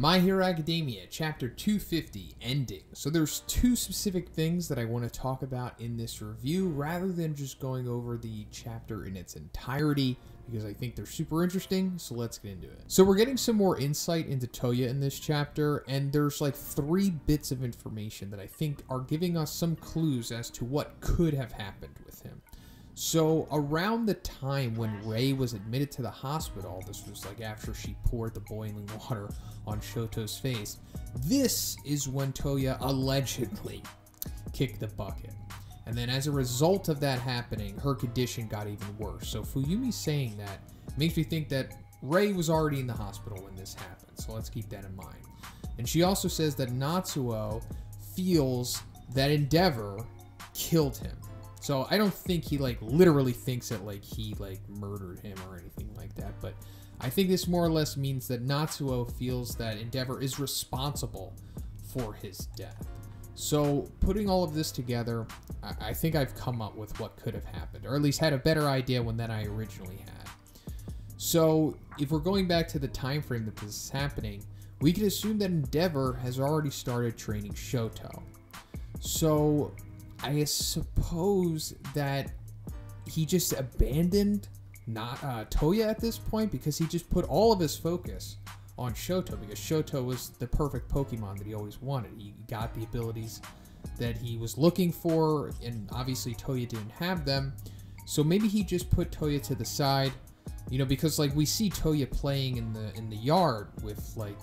My Hero Academia, Chapter 250, Ending. So there's two specific things that I want to talk about in this review rather than just going over the chapter in its entirety, because I think they're super interesting, so let's get into it. So we're getting some more insight into Toya in this chapter, and there's like three bits of information that I think are giving us some clues as to what could have happened with him. So around the time when Rei was admitted to the hospital, this was like after she poured the boiling water on Shoto's face, this is when Toya allegedly kicked the bucket. And then as a result of that happening, her condition got even worse. So Fuyumi saying that makes me think that Rei was already in the hospital when this happened. So let's keep that in mind. And she also says that Natsuo feels that Endeavor killed him. So I don't think he like literally thinks that like he like murdered him or anything like that. But I think this more or less means that Natsuo feels that Endeavor is responsible for his death. So putting all of this together, I think I've come up with what could have happened, or at least had a better idea than I originally had. So if we're going back to the time frame that this is happening, we can assume that Endeavor has already started training Shoto. So I suppose that he just abandoned Toya at this point, because he just put all of his focus on Shoto, because Shoto was the perfect Pokemon that he always wanted. He got the abilities that he was looking for, and obviously Toya didn't have them. So maybe he just put Toya to the side, you know, because like we see Toya playing in the yard with like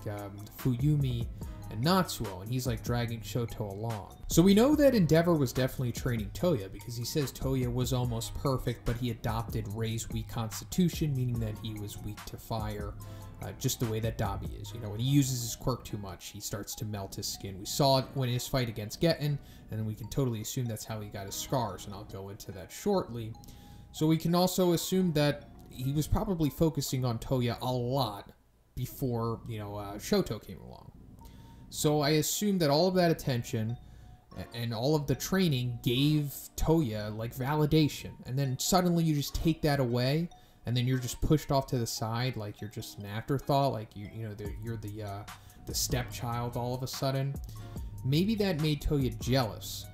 Fuyumi and Natsuo, and he's like dragging Shoto along. So we know that Endeavor was definitely training Toya, because he says Toya was almost perfect, but he adopted Rei's weak constitution, meaning that he was weak to fire. Just the way that Dabi is, you know, when he uses his quirk too much, he starts to melt his skin. We saw it when his fight against Geten, and we can totally assume that's how he got his scars, and I'll go into that shortly. So we can also assume that he was probably focusing on Toya a lot before, you know, Shoto came along. So I assume that all of that attention and all of the training gave Toya, like, validation, and then suddenly you just take that away, and then you're just pushed off to the side, like you're just an afterthought, like you're the stepchild all of a sudden. Maybe that made Toya jealous,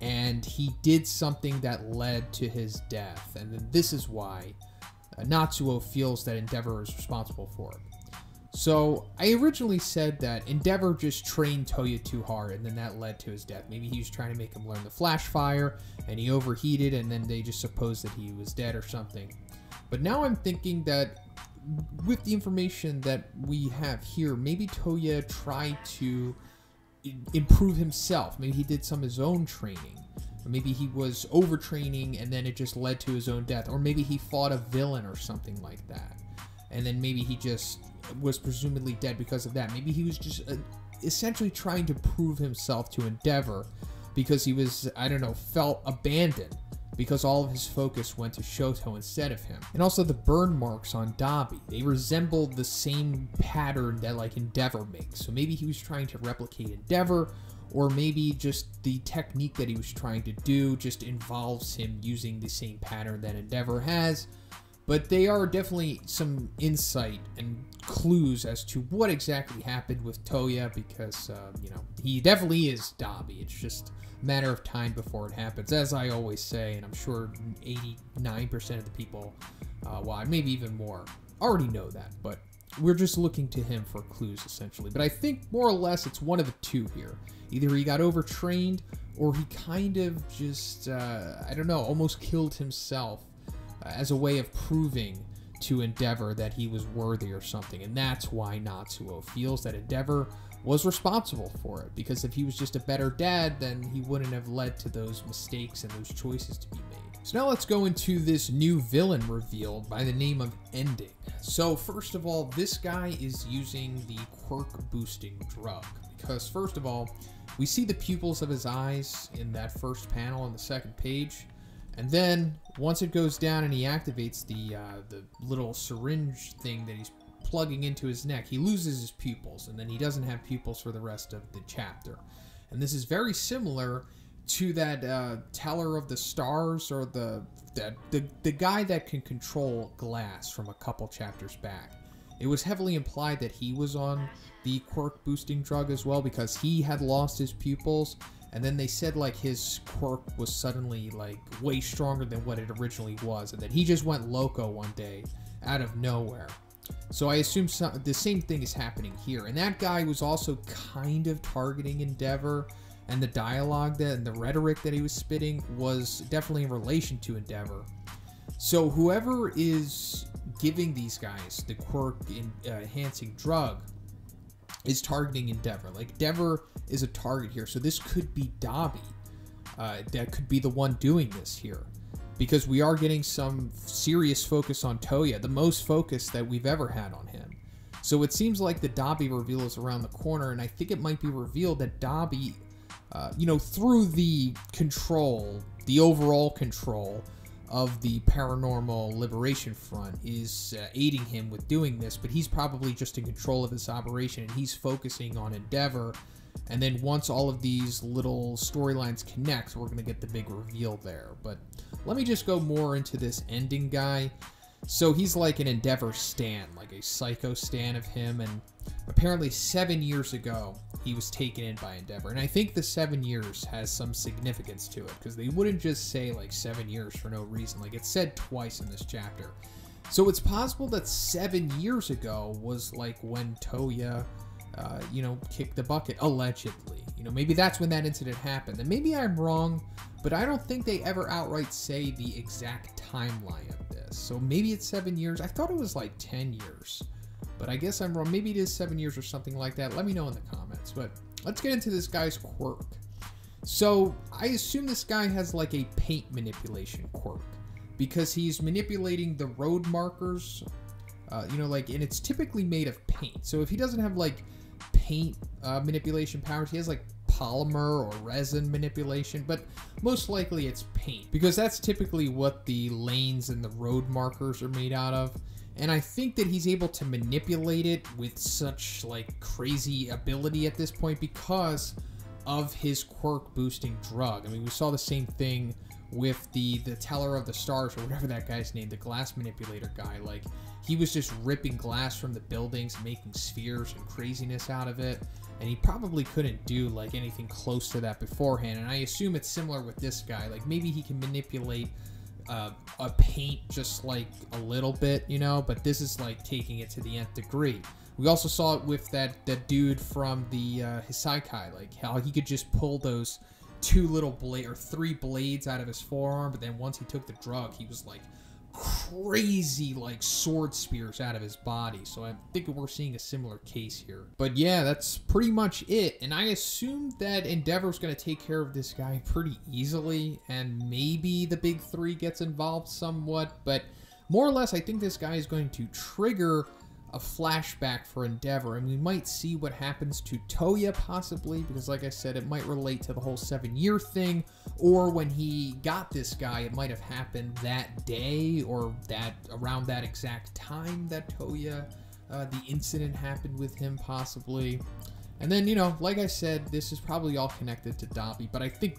and he did something that led to his death, and then this is why Natsuo feels that Endeavor is responsible for it. So I originally said that Endeavor just trained Toya too hard, and then that led to his death. Maybe he was trying to make him learn the flash fire, and he overheated, and then they just supposed that he was dead or something. But now I'm thinking that with the information that we have here, maybe Toya tried to improve himself. Maybe he did some of his own training. Or maybe he was overtraining and then it just led to his own death. Or maybe he fought a villain or something like that. And then maybe he just was presumably dead because of that. Maybe he was just essentially trying to prove himself to Endeavor because he was, I don't know, felt abandoned, because all of his focus went to Shoto instead of him. And also the burn marks on Dabi, they resembled the same pattern that like Endeavor makes. So maybe he was trying to replicate Endeavor, or maybe just the technique that he was trying to do just involves him using the same pattern that Endeavor has. But they are definitely some insight and clues as to what exactly happened with Toya, because, you know, he definitely is Dabi. It's just a matter of time before it happens, as I always say, and I'm sure 89% of the people, well, maybe even more, already know that, but we're just looking to him for clues, essentially. But I think, more or less, it's one of the two here. Either he got overtrained, or he kind of just, I don't know, almost killed himself as a way of proving to Endeavor that he was worthy or something. And that's why Natsuo feels that Endeavor was responsible for it, because if he was just a better dad, then he wouldn't have led to those mistakes and those choices to be made. So now let's go into this new villain revealed by the name of Ending. So first of all, this guy is using the quirk boosting drug, because first of all, we see the pupils of his eyes in that first panel on the second page. And then, once it goes down and he activates the little syringe thing that he's plugging into his neck, he loses his pupils, and then he doesn't have pupils for the rest of the chapter. And this is very similar to that teller of the stars, or the guy that can control glass from a couple chapters back. It was heavily implied that he was on the quirk-boosting drug as well, because he had lost his pupils, and then they said like his quirk was suddenly like way stronger than what it originally was, and that he just went loco one day out of nowhere. So I assume the same thing is happening here. And that guy was also kind of targeting Endeavor, and the dialogue and the rhetoric that he was spitting was definitely in relation to Endeavor. So whoever is giving these guys the quirk-enhancing drug is targeting Endeavor. Like, Endeavor is a target here, so this could be Dabi. That could be the one doing this here, because we are getting some serious focus on Toya, the most focus that we've ever had on him. So it seems like the Dabi reveal is around the corner, and I think it might be revealed that Dabi, you know, through the control, the overall control of the Paranormal Liberation Front, is aiding him with doing this, but he's probably just in control of this operation, and he's focusing on Endeavor. And then once all of these little storylines connect, we're going to get the big reveal there. But let me just go more into this ending guy. So he's like an Endeavor stan, like a psycho stan of him. And apparently 7 years ago, he was taken in by Endeavor. And I think the 7 years has some significance to it, because they wouldn't just say like 7 years for no reason. Like, it's said twice in this chapter. So it's possible that 7 years ago was like when Toya, you know, kick the bucket, allegedly. You know, maybe that's when that incident happened. And maybe I'm wrong, but I don't think they ever outright say the exact timeline of this. So maybe it's 7 years. I thought it was like 10 years, but I guess I'm wrong. Maybe it is 7 years or something like that. Let me know in the comments. But let's get into this guy's quirk. So I assume this guy has like a paint manipulation quirk, because he's manipulating the road markers, you know, like, and it's typically made of paint. So if he doesn't have like paint manipulation powers, he has like polymer or resin manipulation, but most likely it's paint, because that's typically what the lanes and the road markers are made out of. And I think that he's able to manipulate it with such like crazy ability at this point because of his quirk boosting drug. I mean, we saw the same thing with the teller of the stars, or whatever that guy's name, the glass manipulator guy. Like, he was just ripping glass from the buildings, making spheres and craziness out of it, and he probably couldn't do like anything close to that beforehand. And I assume it's similar with this guy. Like, maybe he can manipulate a paint just like a little bit, you know, but this is like taking it to the nth degree. We also saw it with that dude from the Hisaikai, like how he could just pull those two little blade or three blades out of his forearm, but then once he took the drug, he was like crazy like sword spears out of his body. So I think we're seeing a similar case here. But yeah, that's pretty much it. And I assume that Endeavor's going to take care of this guy pretty easily, and maybe the big three gets involved somewhat, but more or less I think this guy is going to trigger a flashback for Endeavor, and we might see what happens to Toya possibly, because like I said, it might relate to the whole 7 year thing, or when he got this guy, it might have happened that day, or that around that exact time that Toya, the incident happened with him possibly. And then, you know, like I said, this is probably all connected to Dabi, but I think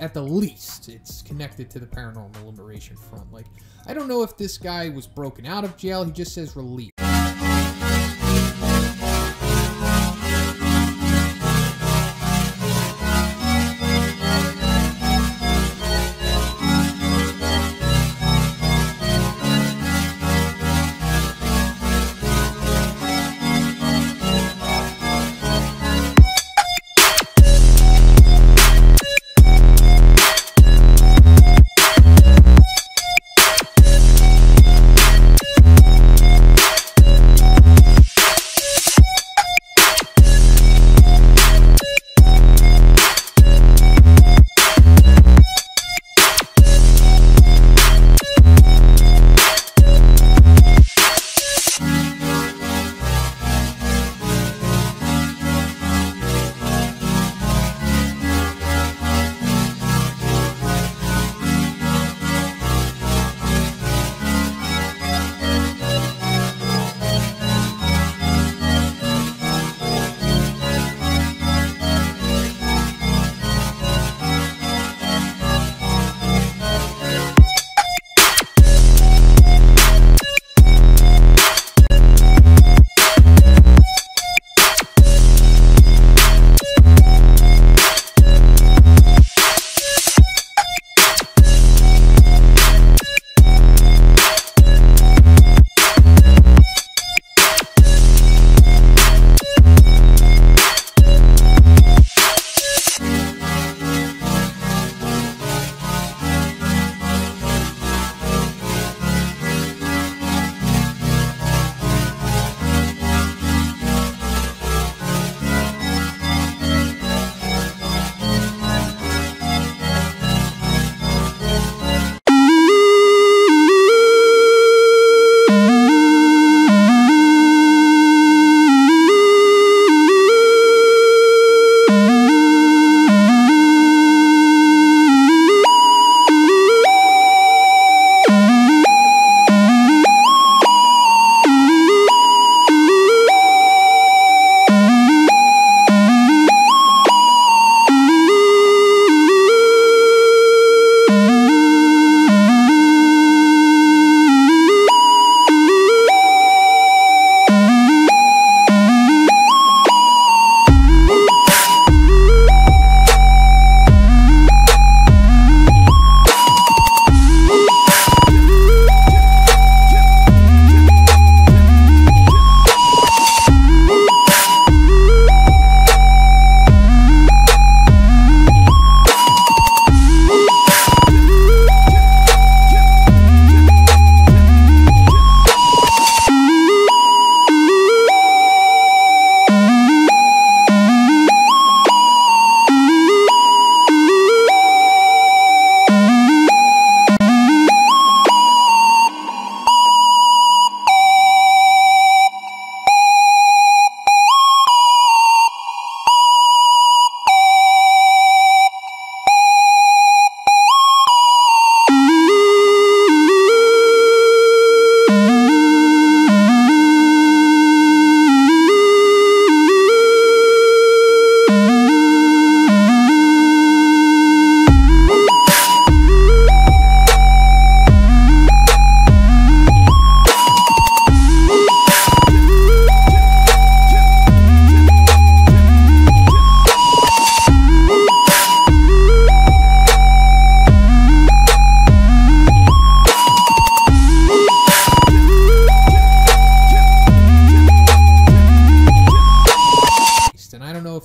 at the least it's connected to the Paranormal Liberation Front. Like, I don't know if this guy was broken out of jail, he just says release.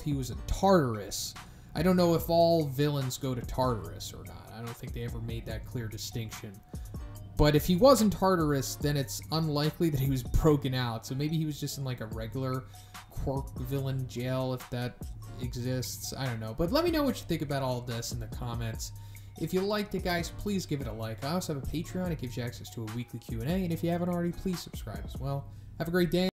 if he was in Tartarus. I don't know if all villains go to Tartarus or not. I don't think they ever made that clear distinction. But if he was in Tartarus, then it's unlikely that he was broken out. So maybe he was just in like a regular quirk villain jail, if that exists. I don't know. But let me know what you think about all of this in the comments. If you liked it, guys, please give it a like. I also have a Patreon. It gives you access to a weekly Q&A. And if you haven't already, please subscribe as well. Have a great day.